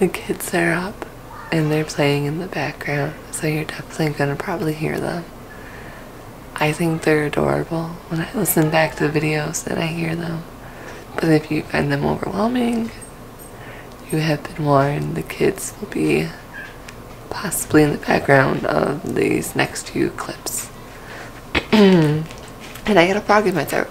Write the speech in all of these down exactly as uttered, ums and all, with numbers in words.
The kids are up and they're playing in the background, so you're definitely gonna probably hear them. I think they're adorable when I listen back to the videos and I hear them. But if you find them overwhelming, you have been warned, the kids will be possibly in the background of these next few clips. And I got a frog in my throat.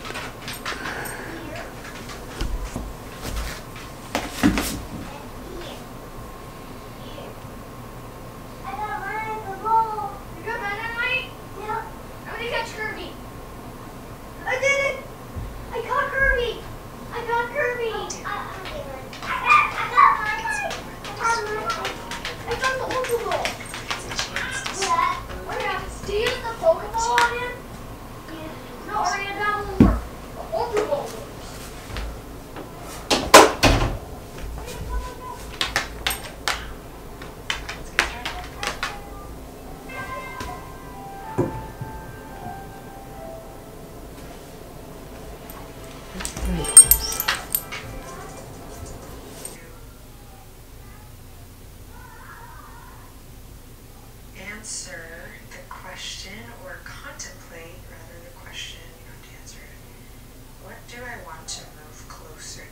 Answer the question or contemplate, rather the question, you don't have to answer it. What do I want to move closer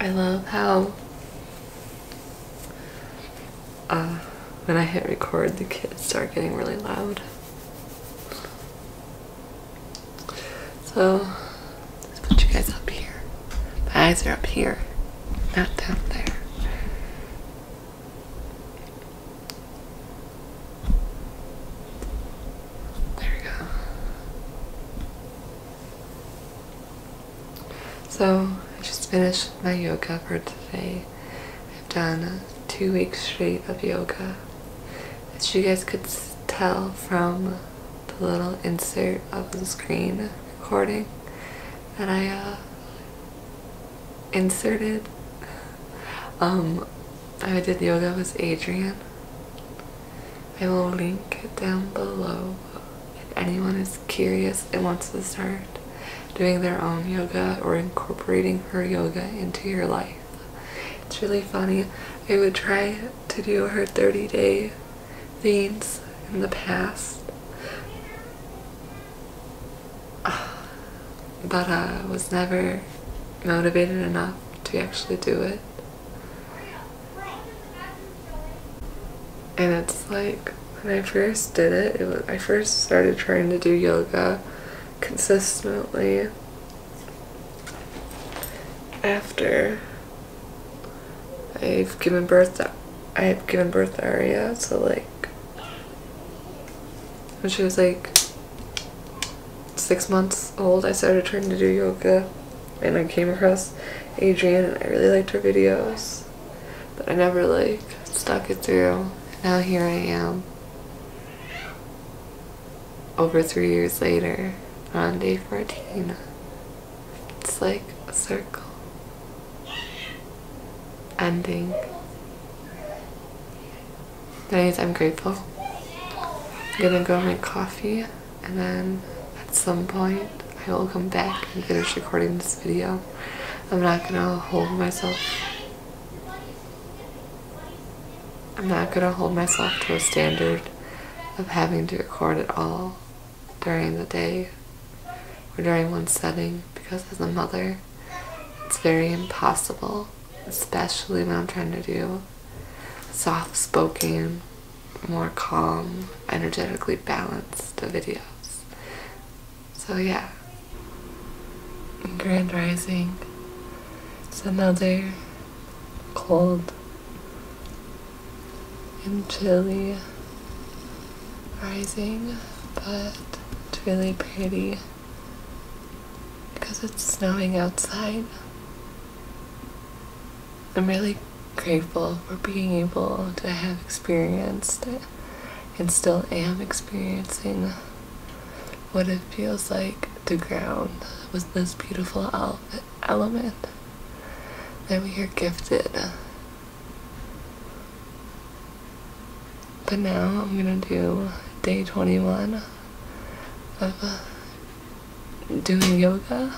to? I love how uh, when I hit record, the kids start getting really loud. So eyes are up here, not down there. There we go. So I just finished my yoga for today. I've done two weeks straight of yoga. As you guys could tell from the little insert of the screen recording that I uh, inserted. Um, I did yoga with Adrienne. I will link it down below if anyone is curious and wants to start doing their own yoga or incorporating her yoga into your life. It's really funny. I would try to do her thirty day things in the past, but I uh, was never motivated enough to actually do it. And it's like, when I first did it, it was, I first started trying to do yoga consistently after I've given birth to, I've given birth to Aria, so like, when she was like six months old, I started trying to do yoga. And I came across Adrienne and I really liked her videos, but I never like stuck it through. Now here I am, over three years later, on day fourteen. It's like a circle ending. Anyways, I'm grateful. I'm gonna go make coffee, and then at some point I will come back and finish recording this video. I'm not gonna hold myself. I'm not gonna hold myself to a standard of having to record at all during the day or during one setting, because as a mother, it's very impossible, especially when I'm trying to do soft-spoken, more calm, energetically balanced videos. So yeah. Grand Rising. It's another cold and chilly rising, but it's really pretty because it's snowing outside. I'm really grateful for being able to have experienced and still am experiencing what it feels like to ground with this beautiful element that we are gifted. But now I'm gonna do day twenty-one of doing yoga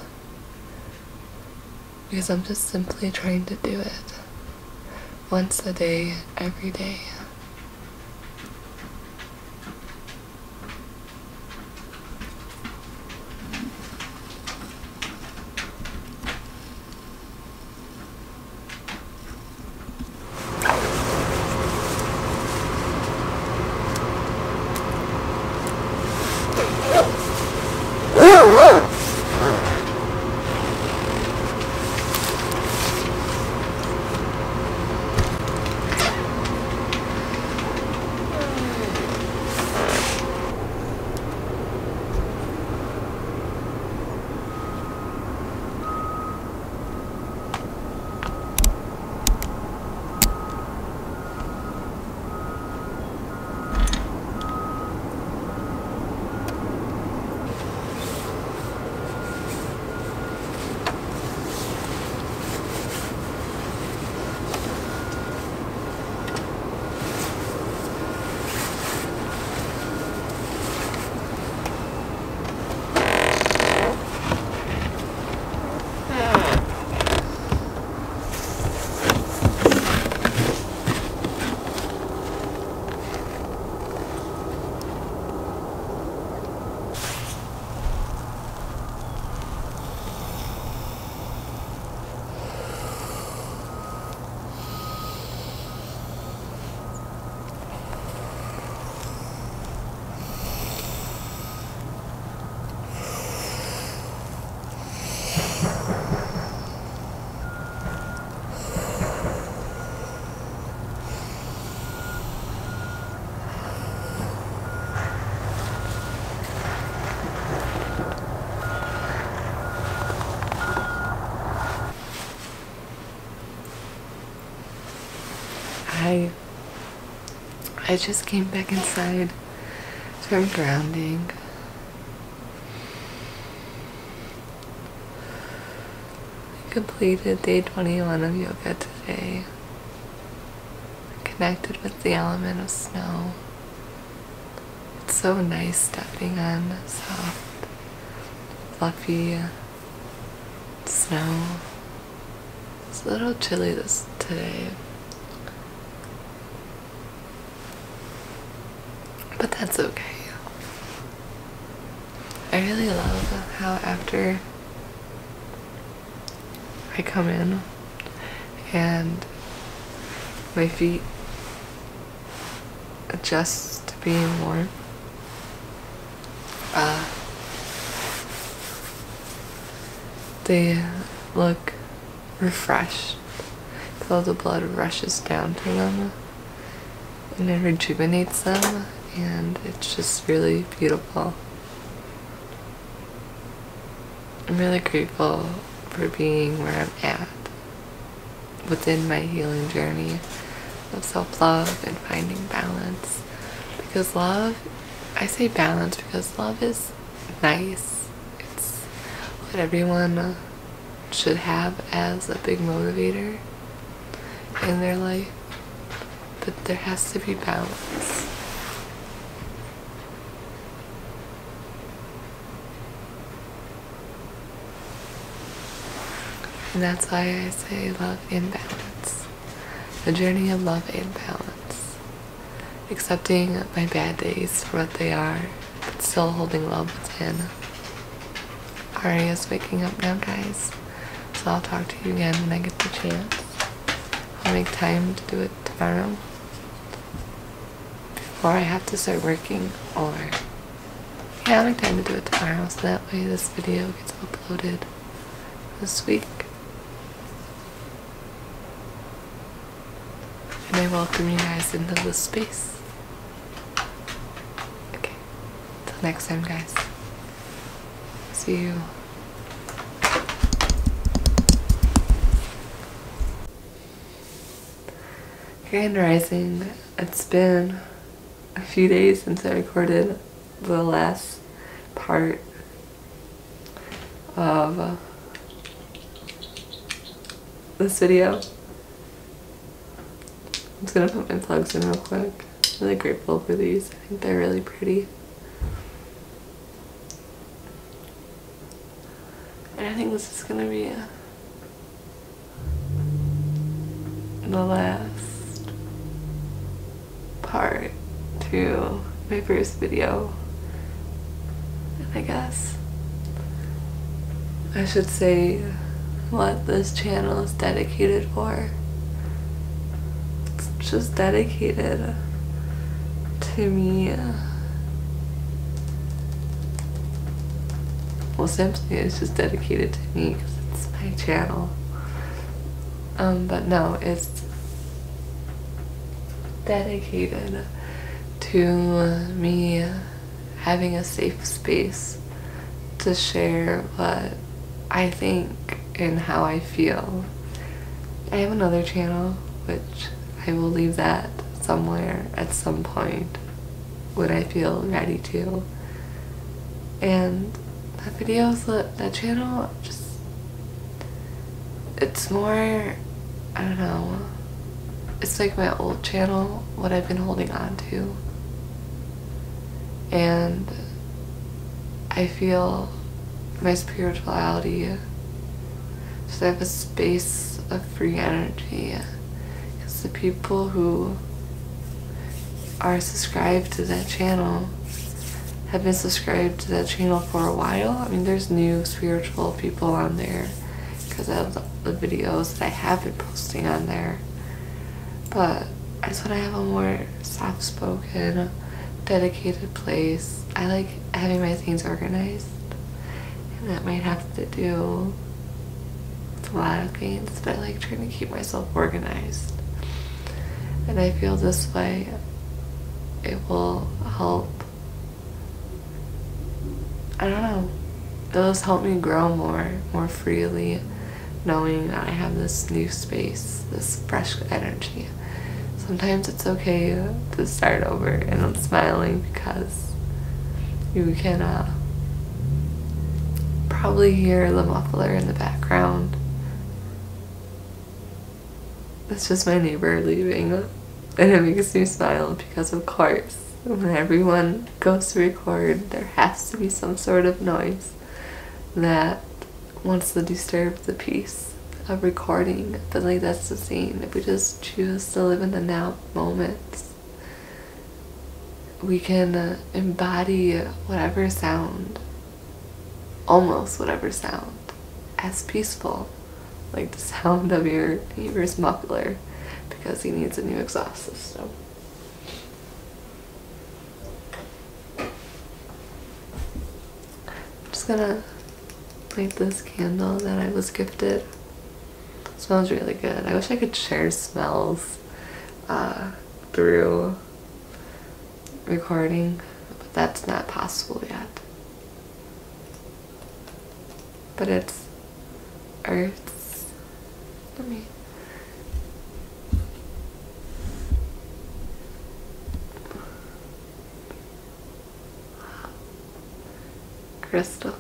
because I'm just simply trying to do it once a day, every day. I just came back inside from grounding. I completed day twenty-one of yoga today. I connected with the element of snow. It's so nice stepping on soft, fluffy snow. It's a little chilly this today. But that's okay. I really love how after I come in and my feet adjust to being warm, uh, they look refreshed because all the blood rushes down to them and it rejuvenates them. And it's just really beautiful. I'm really grateful for being where I'm at within my healing journey of self-love and finding balance. Because love, I say balance because love is nice. It's what everyone should have as a big motivator in their life. But there has to be balance. And that's why I say love in balance. A journey of love in balance. Accepting my bad days for what they are, but still holding love within. Aria's waking up now, guys. So I'll talk to you again when I get the chance. I'll make time to do it tomorrow. Before I have to start working, or... yeah, I'll make time to do it tomorrow, so that way this video gets uploaded this week. And I welcome you guys into this space. Okay, till next time, guys. See you. Grand Rising. It's been a few days since I recorded the last part of this video. I'm just gonna put my plugs in real quick. I'm really grateful for these. I think they're really pretty. I think this is gonna be a, the last part to my first video, I guess. I should say what this channel is dedicated for. It's just dedicated to me. Well, Samsonia is just dedicated to me because it's my channel. Um, but no, it's dedicated to me having a safe space to share what I think and how I feel. I have another channel, which I will leave that somewhere at some point when I feel ready to. And that video's lit, that channel just, it's more, I don't know, it's like my old channel, what I've been holding on to. And I feel my spirituality, just I have a space of free energy, because the people who are subscribed to that channel have been subscribed to that channel for a while. I mean, there's new spiritual people on there, because of the videos that I have been posting on there. But I just want to have a more soft-spoken, dedicated place. I like having my things organized, and that might have to do with a lot of things, but I like trying to keep myself organized. And I feel this way, it will help, I don't know, those help me grow more, more freely, knowing that I have this new space, this fresh energy. Sometimes it's okay to start over, and I'm smiling because you can uh, probably hear the muffler in the background. That's just my neighbor leaving, and it makes me smile because, of course, when everyone goes to record, there has to be some sort of noise that wants to disturb the peace of recording. I feel like that's the scene. If we just choose to live in the now moments, we can uh, embody whatever sound, almost whatever sound, as peaceful, like the sound of your neighbor's muffler because he needs a new exhaust system. I'm just gonna light this candle that I was gifted. It smells really good. I wish I could share smells uh, through recording, but that's not possible yet. But it's Earth's, let me, crystal.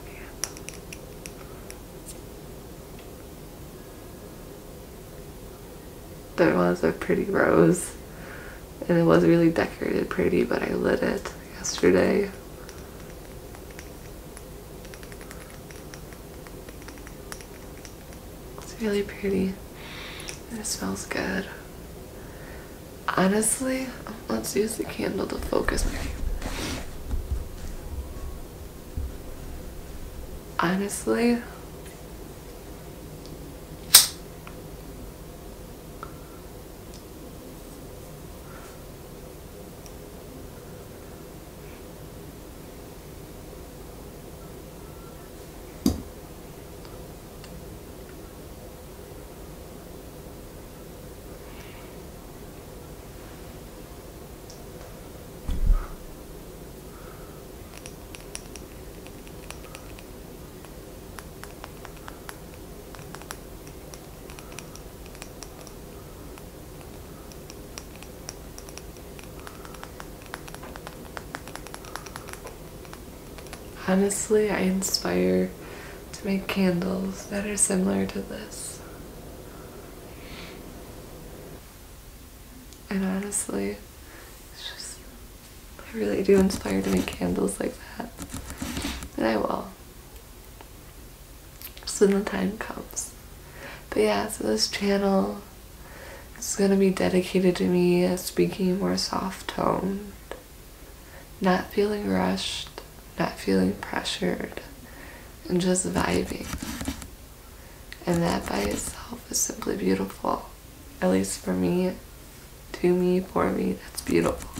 There was a pretty rose, and it was really decorated pretty, but I lit it yesterday. It's really pretty, and it smells good. Honestly, let's use the candle to focus my. Honestly, Honestly, I inspire to make candles that are similar to this. And honestly, it's just, I really do inspire to make candles like that. And I will. else when the time comes. But yeah, so this channel is gonna be dedicated to me speaking more soft-toned, not feeling rushed, not feeling pressured, and just vibing. And that by itself is simply beautiful. At least for me, to me, for me, that's beautiful.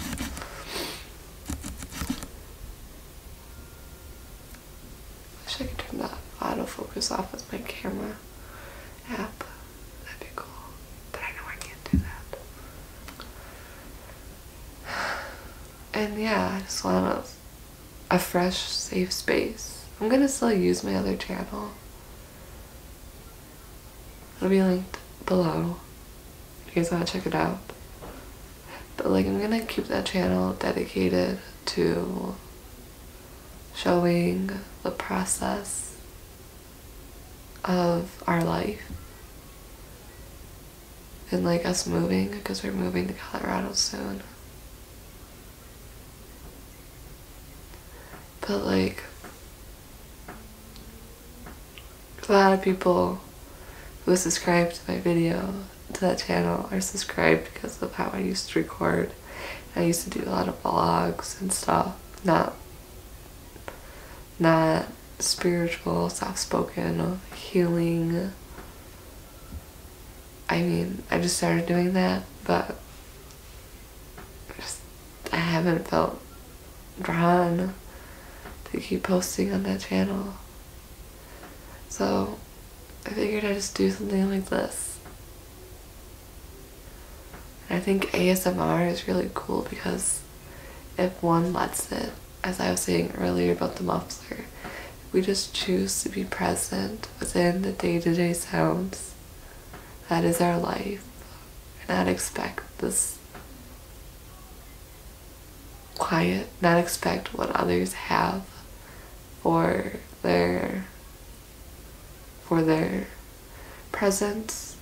Wish I could turn that autofocus off with my camera app. That'd be cool. But I know I can't do that. And yeah, I just want a, a fresh, safe space. I'm gonna still use my other channel. It'll be linked below if you guys want to check it out. But like, I'm gonna keep that channel dedicated to showing the process of our life and like us moving, because we're moving to Colorado soon. But like, a lot of people who subscribed to my video, to that channel, are subscribed because of how I used to record. I used to do a lot of vlogs and stuff. Not, not spiritual, soft-spoken, healing. I mean, I just started doing that, but I, just, I haven't felt drawn to keep posting on that channel. So I figured I'd just do something like this. And I think A S M R is really cool because if one lets it, as I was saying earlier about the muffler, we just choose to be present within the day-to-day sounds. That is our life. And not expect this quiet, not expect what others have for their for their presence,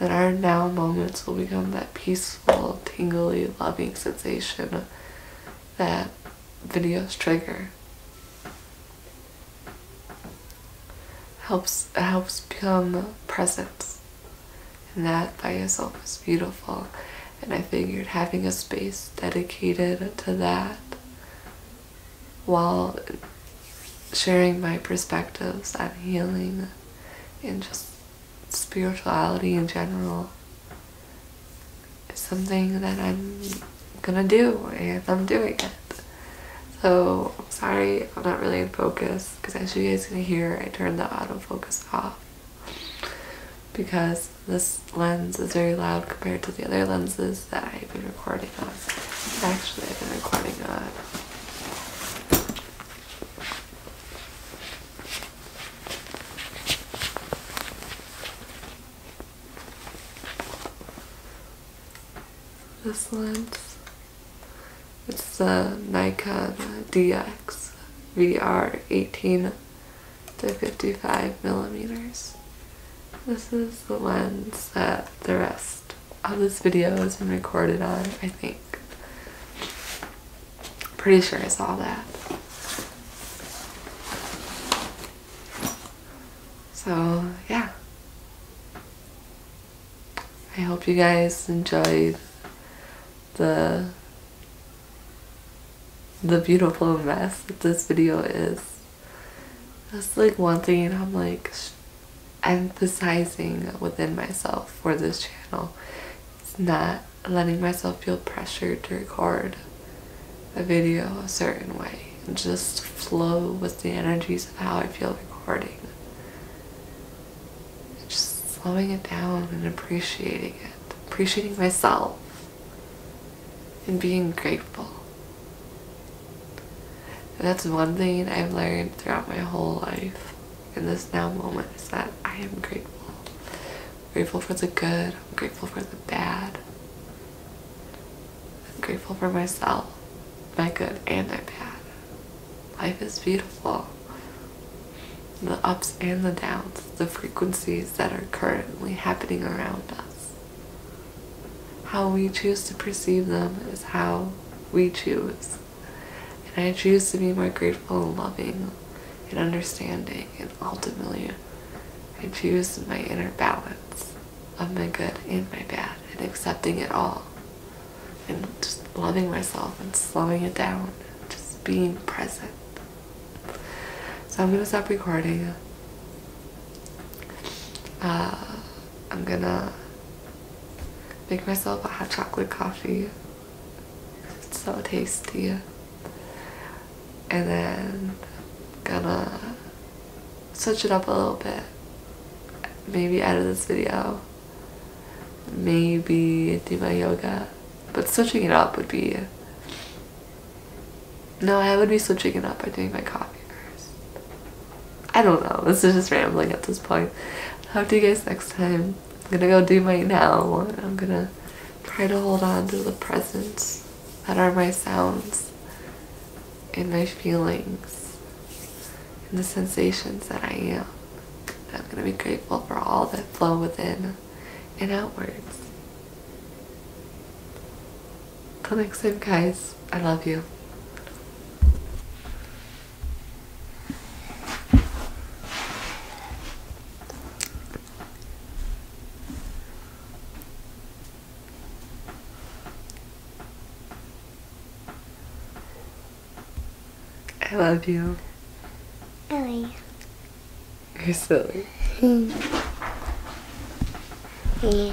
and our now moments will become that peaceful, tingly, loving sensation that videos trigger. Helps, it helps become presence, and that by itself is beautiful. And I figured having a space dedicated to that while sharing my perspectives on healing and just spirituality in general is something that I'm gonna do, and I'm doing it. So I'm sorry I'm not really in focus, because as you guys can hear, I turned the autofocus off because this lens is very loud compared to the other lenses that I've been recording on. Actually, I've been recording on this lens. It's the Nikon D X V R eighteen to fifty-five millimeters. This is the lens that the rest of this video has been recorded on, I think. I'm pretty sure I saw that. So, yeah. I hope you guys enjoyed the the beautiful mess that this video is. That's like one thing I'm like emphasizing within myself for this channel. It's not letting myself feel pressured to record a video a certain way and just flow with the energies of how I feel recording. Just slowing it down and appreciating it. Appreciating myself. And being grateful. And that's one thing I've learned throughout my whole life in this now moment, is that I am grateful. I'm grateful for the good, I'm grateful for the bad. I'm grateful for myself, my good and my bad. Life is beautiful. The ups and the downs, the frequencies that are currently happening around us. How we choose to perceive them is how we choose. And I choose to be more grateful and loving and understanding, and ultimately infused in my inner balance of my good and my bad, and accepting it all, and just loving myself and slowing it down, just being present. So I'm gonna stop recording. Uh, I'm gonna make myself a hot chocolate coffee. It's so tasty. And then gonna switch it up a little bit. Maybe edit this video. Maybe do my yoga. But switching it up would be... No, I would be switching it up by doing my coffee first. I don't know. This is just rambling at this point. Talk to you guys next time. I'm gonna go do my now. And I'm gonna try to hold on to the presence that are my sounds. In my feelings, in the sensations that I am. And I'm going to be grateful for all that flow within and outwards. Till next time, guys, I love you. I love you. Ellie. You're silly. Yeah.